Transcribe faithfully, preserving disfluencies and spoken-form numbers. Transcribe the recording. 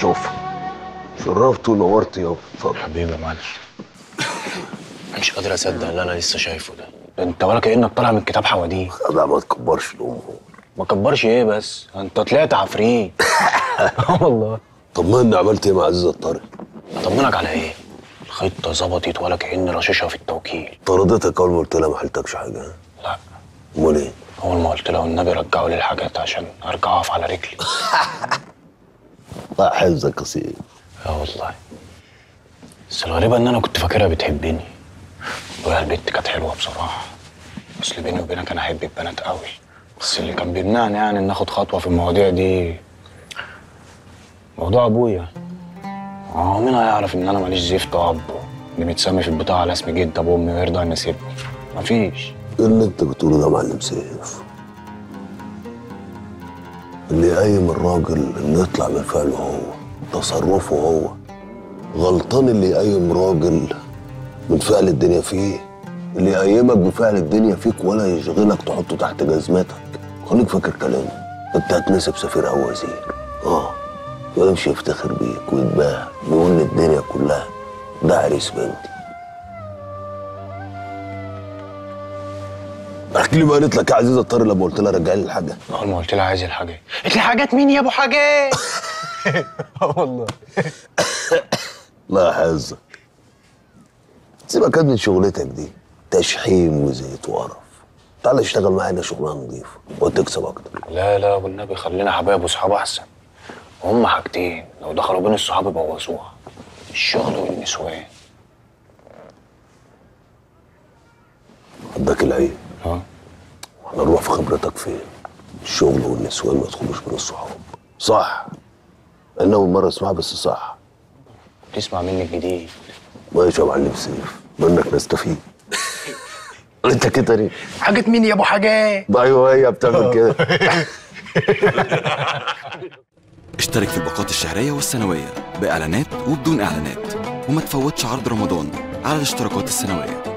شوف شرفت ونورت يابا. اتفضل حبيبي يا معلم. مش قادر اصدق اللي انا لسه شايفه ده. انت ولا كانك طالع من كتاب حواديت. لا ما تكبرش الام. ما تكبرش ايه بس؟ انت طلعت عفريت. اه والله. طمني عملت ايه مع عزيز الطارق؟ طمنك على ايه؟ الخطه ظبطت ولا كان رشاشها في التوكيل. طردتك اول ما قلت لها ما حلتكش حاجه؟ لا. امال ايه؟ اول ما قلت لها والنبي رجعوا لي الحاجات عشان ارجع اقف على رجلي. الله يحفظك يا سيدي. اه والله. بس الغريبه ان انا كنت فاكرها بتحبني. ويا البت كانت حلوه بصراحه. اصل بيني وبينك انا احب البنات قوي. بس اللي كان بيمنعني يعني ان اخد خطوه في المواضيع دي موضوع ابويا. اه مين هيعرف ان انا ماليش زفت اب اللي متسمي في البطاقه على اسم جد ابو امي ويرضى ان يسيبني؟ مفيش. ايه اللي انت بتقوله ده يا معلم سيف؟ اللي قايم الراجل انه يطلع من فعله هو، تصرفه هو. غلطان اللي قايم راجل من فعل الدنيا فيه. اللي يقيمك بفعل الدنيا فيك ولا يشغلك تحطه تحت جزمتك. خليك فاكر كلامه. انت هتنسب سفير او وزير. اه. ولا مش يفتخر بيك ويتباهى ويقول للدنيا كلها ده عريس بنتي. احكي لي ما قالت لك يا عزيزه الطارق لما قلت لها رجعي لي الحاجه. اول ما قلت لها عايز الحاجه قالت لي حاجات مين يا ابو حاجات؟ اه والله. الله يحفظك. سيبك من شغلتك دي تشحيم وزيت وقرف. تعالى اشتغل معانا شغلانه نظيفه وتكسب اكتر. لا لا والنبي خلينا حبايب وصحاب احسن. هما حاجتين لو دخلوا بين الصحاب يبوظوها، الشغل والنسوان. عندك العيب. اه احنا نروح في خبرتك فين؟ الشغل والنسوان ما يدخلوش بين الصحاب. صح. انا اول مره اسمعها بس صح. تسمع مني الجديد. ماشي يا معلم سيف، منك نستفيد. انت كده ليه؟ حاجة مين يا ابو حاجات؟ ايوه هي بتعمل كده. اشترك في الباقات الشهرية والسنوية بإعلانات وبدون إعلانات، وما تفوتش عرض رمضان على الاشتراكات السنوية.